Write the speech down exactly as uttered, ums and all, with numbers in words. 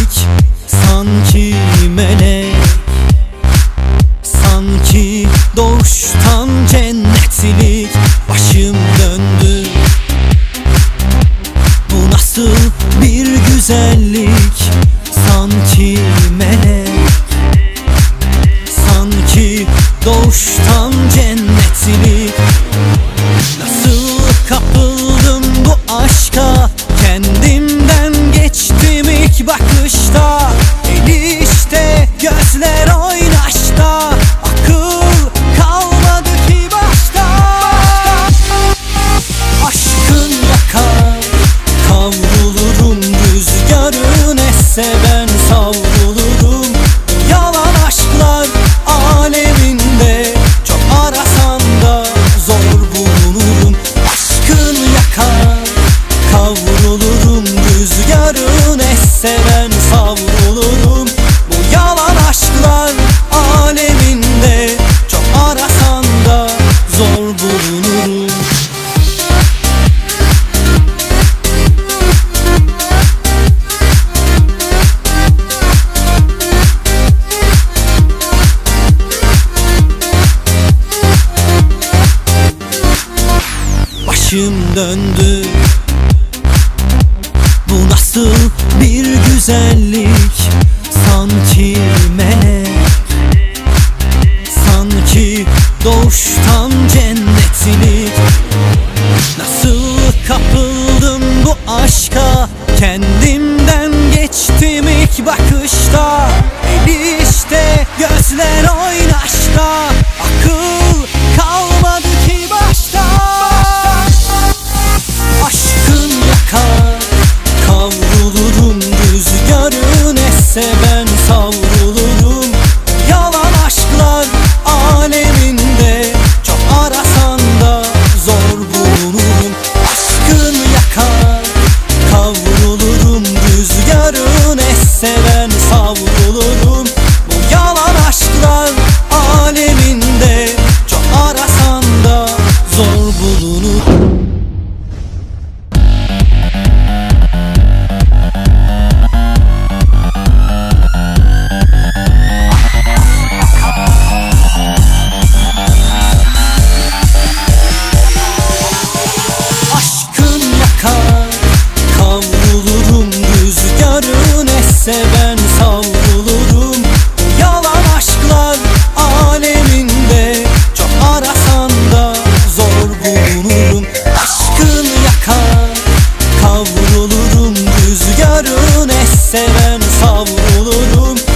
Sanki melek, sanki doğuştan cennetlik. Başım döndü. Bu nasıl bir güzellik? Sanki melek, sanki doğuştan cennetlik. Nasıl kapıldım bu aşka? Kendimden geçtim ilk bakışta. El işte, gözler oynaşta. Akıl kalmadı ki başta. Aşkın yakar, kavrulurum. Rüzgarın esse ben savrulurum. Yalan aşklar aleminde, çok arasan da zor bulunurum. Aşkın yakar, kavrulurum. Rüzgarın esse ben savrulurum. Bu yalan aşklar aleminde, çok arasan da zor bulunurum. Başım döndü. Bu nasıl bir güzellik? Sanki melek, sanki doğuştan cennetlik. Nasıl kapıldım bu aşka? Kendimden geçtim ilk bakışta. El işte, gözler oynaşta. Akıl kalmadı ki başta. Aşkın yakar, kavrulurum. Rüzgarın esse ben savrulurum. Yalan aşklar aleminde, çok arasan da zor bulunurum. Aşkın yakar, kavrulurum. Rüzgarın esse ben savrulurum. Bu yalan aşklar aleminde, çok arasan da zor bulunurum. Ben savrulurum. Yalan aşklar aleminde, çok arasan da zor bulunurum. Aşkın yakar, kavrulurum. Rüzgarın esse ben savrulurum.